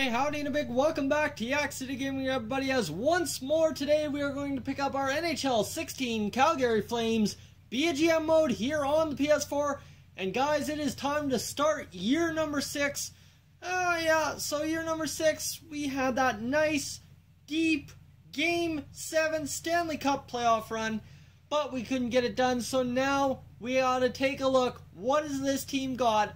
Hey, howdy and a big welcome back to Yak City Gaming, everybody, as once more today we are going to pick up our NHL 16 Calgary Flames BGM mode here on the PS4. And guys, it is time to start year number 6. So year number 6, we had that nice, deep, Game 7 Stanley Cup playoff run, but we couldn't get it done, so now we ought to take a look. What has this team got?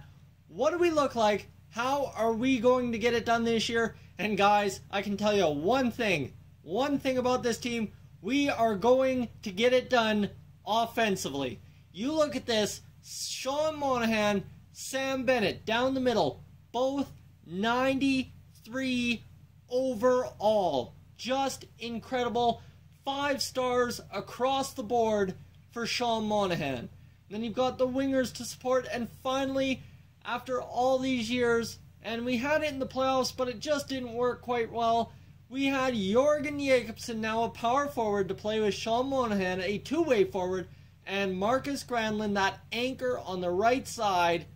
What do we look like? How are we going to get it done this year? And guys, I can tell you one thing about this team, we are going to get it done offensively. You look at this, Sean Monahan, Sam Bennett, down the middle, both 93 overall. Just incredible. 5 stars across the board for Sean Monahan. And then you've got the wingers to support, and finally, after all these years, and we had it in the playoffs, but it just didn't work quite well, we had Jorgen Jacobsen, now a power forward, to play with Sean Monahan, a two-way forward, and Markus Granlund, that anchor on the right side,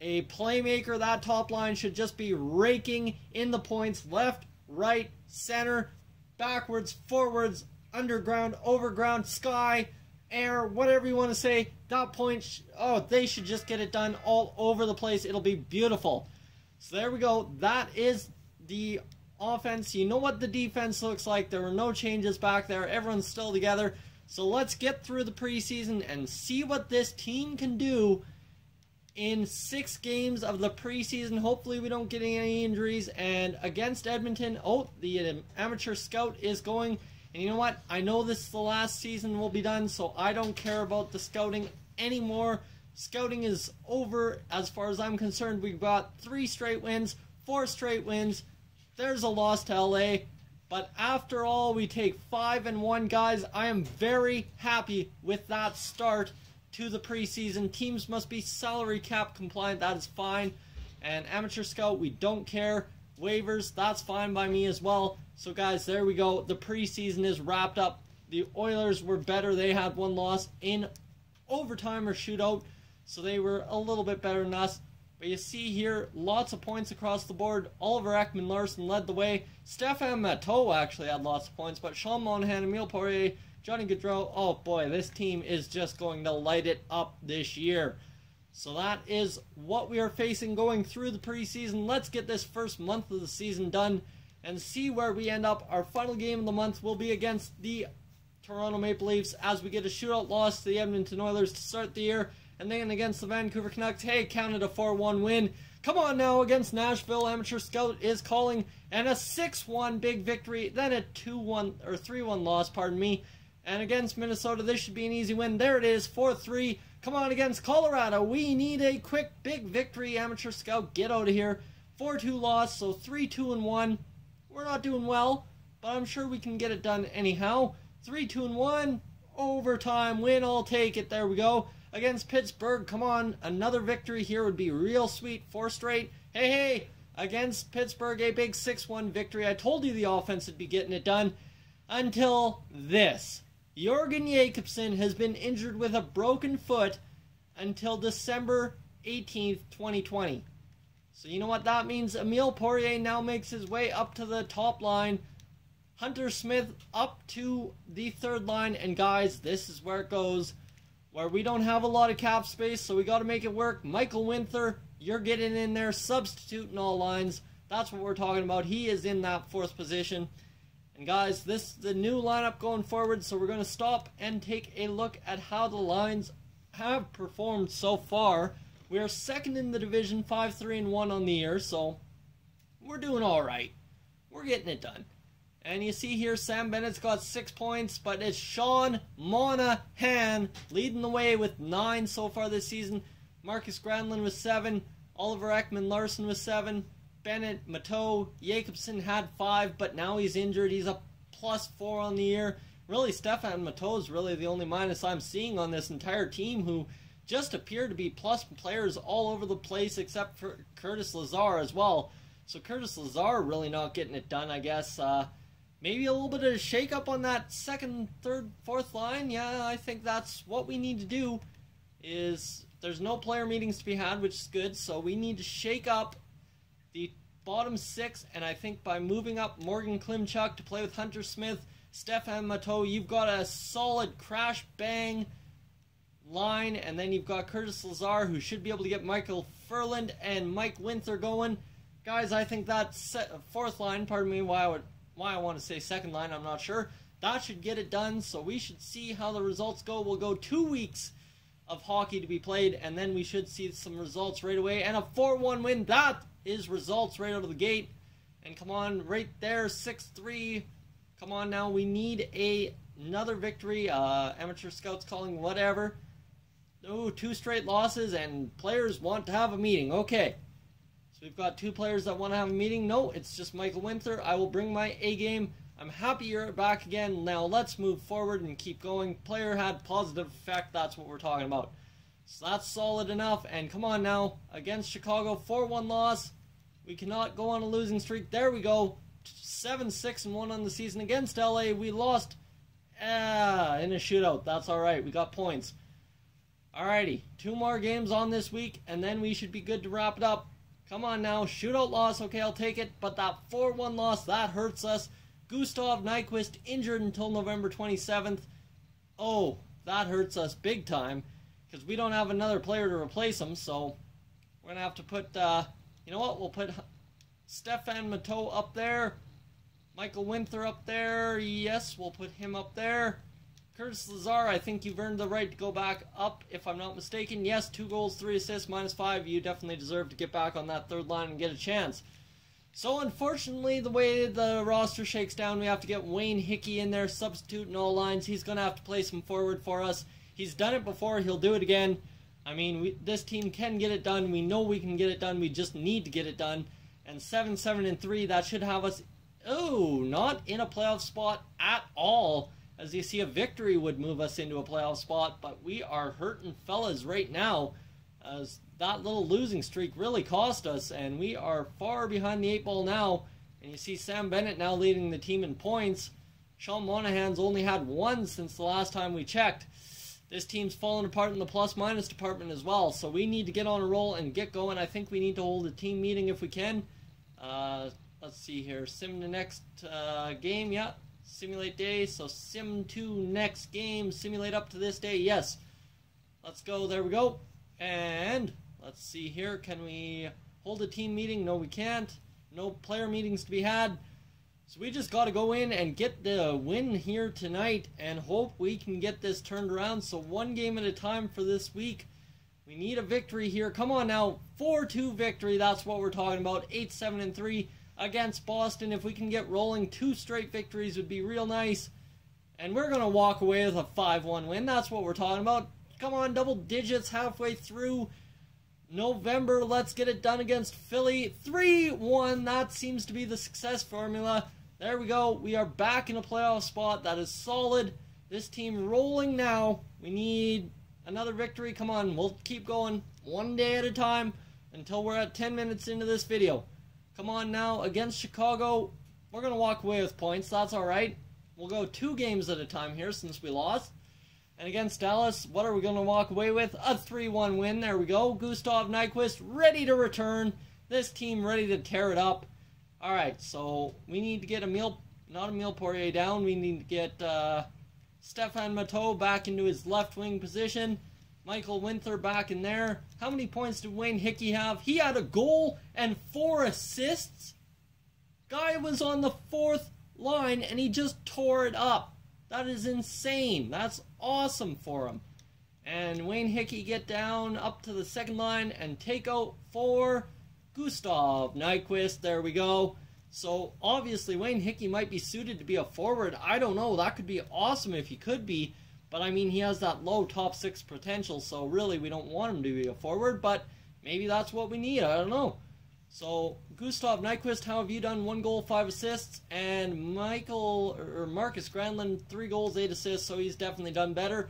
a playmaker. That top line should just be raking in the points, left, right, center, backwards, forwards, underground, overground, sky, air, whatever you want to say. That point, oh, they should just get it done all over the place. It'll be beautiful. So there we go. That is the offense. You know what the defense looks like. There were no changes back there. Everyone's still together. So let's get through the preseason and see what this team can do in 6 games of the preseason. Hopefully we don't get any injuries. And against Edmonton, oh, the amateur scout is going. And you know what? I know this is the last season we'll be done, so I don't care about the scouting anymore. Scouting is over as far as I'm concerned. We've got 3 straight wins, 4 straight wins. There's a loss to LA. But after all, we take 5-1, guys. I am very happy with that start to the preseason. Teams must be salary cap compliant. That is fine. And amateur scout, we don't care. Waivers, that's fine by me as well. So guys, there we go. The preseason is wrapped up. The Oilers were better. They had 1 loss in overtime or shootout, so they were a little bit better than us. But you see here, lots of points across the board. Oliver Ekman-Larsson led the way. Stefan Matteau actually had lots of points, but Sean Monahan, Emile Poirier, Johnny Gaudreau, oh boy, this team is just going to light it up this year. So that is what we are facing going through the preseason. Let's get this first month of the season done and see where we end up. Our final game of the month will be against the Toronto Maple Leafs as we get a shootout loss to the Edmonton Oilers to start the year. And then against the Vancouver Canucks, hey, counted a 4-1 win. Come on now, against Nashville, amateur scout is calling. And a 6-1 big victory, then a 2-1 or 3-1 loss, pardon me. And against Minnesota, this should be an easy win. There it is, 4-3. Come on, against Colorado, we need a quick, big victory. Amateur scout, get out of here. 4-2 loss, so 3-2-1. We're not doing well, but I'm sure we can get it done anyhow. 3-2-1, overtime win, I'll take it. There we go. Against Pittsburgh, come on, another victory here would be real sweet. 4 straight. Hey. Against Pittsburgh, a big 6-1 victory. I told you the offense would be getting it done until this. Jorgen Jacobsen has been injured with a broken foot until December 18th, 2020. So you know what that means? Emile Poirier now makes his way up to the top line. Hunter Smith up to the 3rd line. And guys, this is where it goes, where we don't have a lot of cap space, so we got to make it work. Michael Winther, you're getting in there, substituting all lines. That's what we're talking about. He is in that 4th position. And guys, this is the new lineup going forward, so we're going to stop and take a look at how the lines have performed so far. We are 2nd in the division, 5-3-1 on the year, so we're doing all right. We're getting it done. And you see here, Sam Bennett's got 6 points, but it's Sean Monahan leading the way with 9 so far this season. Markus Granlund with 7, Oliver Ekman-Larsson with 7. Bennett, Matteau, Jacobsen had 5, but now he's injured. He's a +4 on the year. Really, Stefan Matteau is really the only minus I'm seeing on this entire team, who just appear to be plus players all over the place, except for Curtis Lazar as well. So Curtis Lazar really not getting it done, I guess. Maybe a little bit of a shake-up on that 2nd, 3rd, 4th line. Yeah, I think that's what we need to do. There's no player meetings to be had, which is good, so we need to shake up the bottom six, and I think by moving up Morgan Klimchuk to play with Hunter Smith, Stefan Matteau, you've got a solid crash-bang line, and then you've got Curtis Lazar, who should be able to get Michael Ferland and Mike Winther going. Guys, I think that fourth line, pardon me, why I want to say second line, I'm not sure. That should get it done, so we should see how the results go. We'll go 2 weeks of hockey to be played, and then we should see some results right away. And a 4-1 win, that is results right out of the gate. And come on, right there, 6-3. Come on now, we need another victory. Amateur scouts calling whatever. Oh, two straight losses, and players want to have a meeting. Okay. So we've got two players that want to have a meeting. No, it's just Michael Winther. I will bring my A game. I'm happy you're back again. Now let's move forward and keep going. Player had positive effect. That's what we're talking about. So that's solid enough. And come on now. Against Chicago, 4-1 loss. We cannot go on a losing streak. There we go. 7-6-1 on the season against LA. We lost in a shootout. That's all right. We got points. Alrighty. Two more games on this week, and then we should be good to wrap it up. Come on now. Shootout loss. Okay, I'll take it. But that 4-1 loss, that hurts us. Gustav Nyquist injured until November 27th. Oh, that hurts us big time because we don't have another player to replace him. So we're going to have to put, you know what? We'll put Stefan Matteau up there. Michael Winther up there. Yes, we'll put him up there. Curtis Lazar, I think you've earned the right to go back up, if I'm not mistaken. Yes, 2 goals, 3 assists, -5. You definitely deserve to get back on that third line and get a chance. So, unfortunately, the way the roster shakes down, we have to get Wayne Hickey in there, substitute in all lines. He's going to have to play some forward for us. He's done it before. He'll do it again. I mean, this team can get it done. We know we can get it done. We just need to get it done. And 7-7-3, that should have us, oh, not in a playoff spot at all. As you see, a victory would move us into a playoff spot, but we are hurting fellas right now. As that little losing streak really cost us, and we are far behind the 8-ball now. And you see Sam Bennett now leading the team in points. Sean Monahan's only had 1 since the last time we checked. This team's fallen apart in the plus-minus department as well, so we need to get on a roll and get going. I think we need to hold a team meeting if we can. Let's see here. Sim to next game, yeah. Simulate day, so sim to next game. Simulate up to this day, yes. Let's go, there we go. And let's see here. Can we hold a team meeting? No, we can't. No player meetings to be had. So we just got to go in and get the win here tonight and hope we can get this turned around. So 1 game at a time for this week. We need a victory here. Come on now. 4-2 victory. That's what we're talking about. 8-7-3 against Boston. If we can get rolling, 2 straight victories would be real nice. And we're going to walk away with a 5-1 win. That's what we're talking about. Come on, double digits halfway through November. Let's get it done against Philly. 3-1, that seems to be the success formula. There we go. We are back in a playoff spot. That is solid. This team rolling now. We need another victory. Come on, we'll keep going 1 day at a time until we're at 10 minutes into this video. Come on now, against Chicago, we're going to walk away with points. That's all right. We'll go 2 games at a time here since we lost. And against Dallas, what are we going to walk away with? A 3-1 win. There we go. Gustav Nyquist ready to return. This team ready to tear it up. All right, so we need to get Emile Poirier down. We need to get Stefan Matteau back into his left wing position. Michael Winther back in there. How many points did Wayne Hickey have? He had a goal and 4 assists. Guy was on the 4th line, and he just tore it up. That is insane. That's awesome for him. And Wayne Hickey get down up to the second line and take out for Gustav Nyquist. There we go. So obviously Wayne Hickey might be suited to be a forward. I don't know. That could be awesome if he could be. But I mean, he has that low top 6 potential. So really we don't want him to be a forward. But maybe that's what we need. I don't know. So, Gustav Nyquist, how have you done? 1 goal, 5 assists. And Markus Granlund, 3 goals, 8 assists. So he's definitely done better.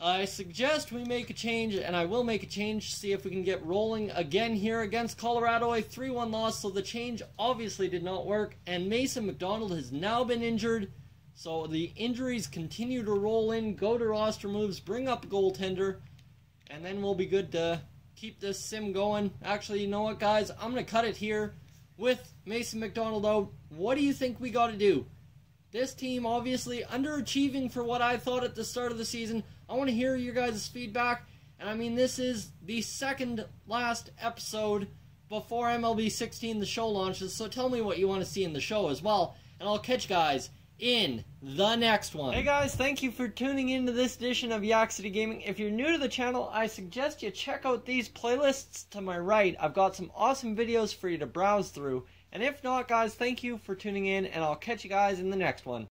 I suggest we make a change, and I will make a change. See if we can get rolling again here against Colorado. A 3-1 loss, so the change obviously did not work. And Mason McDonald has now been injured. So the injuries continue to roll in. Go to roster moves, bring up a goaltender. And then we'll be good to keep this sim going. Actually, you know what, guys? I'm going to cut it here. with Mason McDonald out, what do you think we got to do? This team obviously underachieving for what I thought at the start of the season. I want to hear your guys' feedback. And I mean, this is the second last episode before MLB 16 The Show launches. So tell me what you want to see in the show as well. And I'll catch you guys in the next one. Hey guys, thank you for tuning in to this edition of Yak City Gaming. If you're new to the channel, I suggest you check out these playlists to my right. I've got some awesome videos for you to browse through. And if not, guys, thank you for tuning in, and I'll catch you guys in the next one.